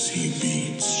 ZCBeats.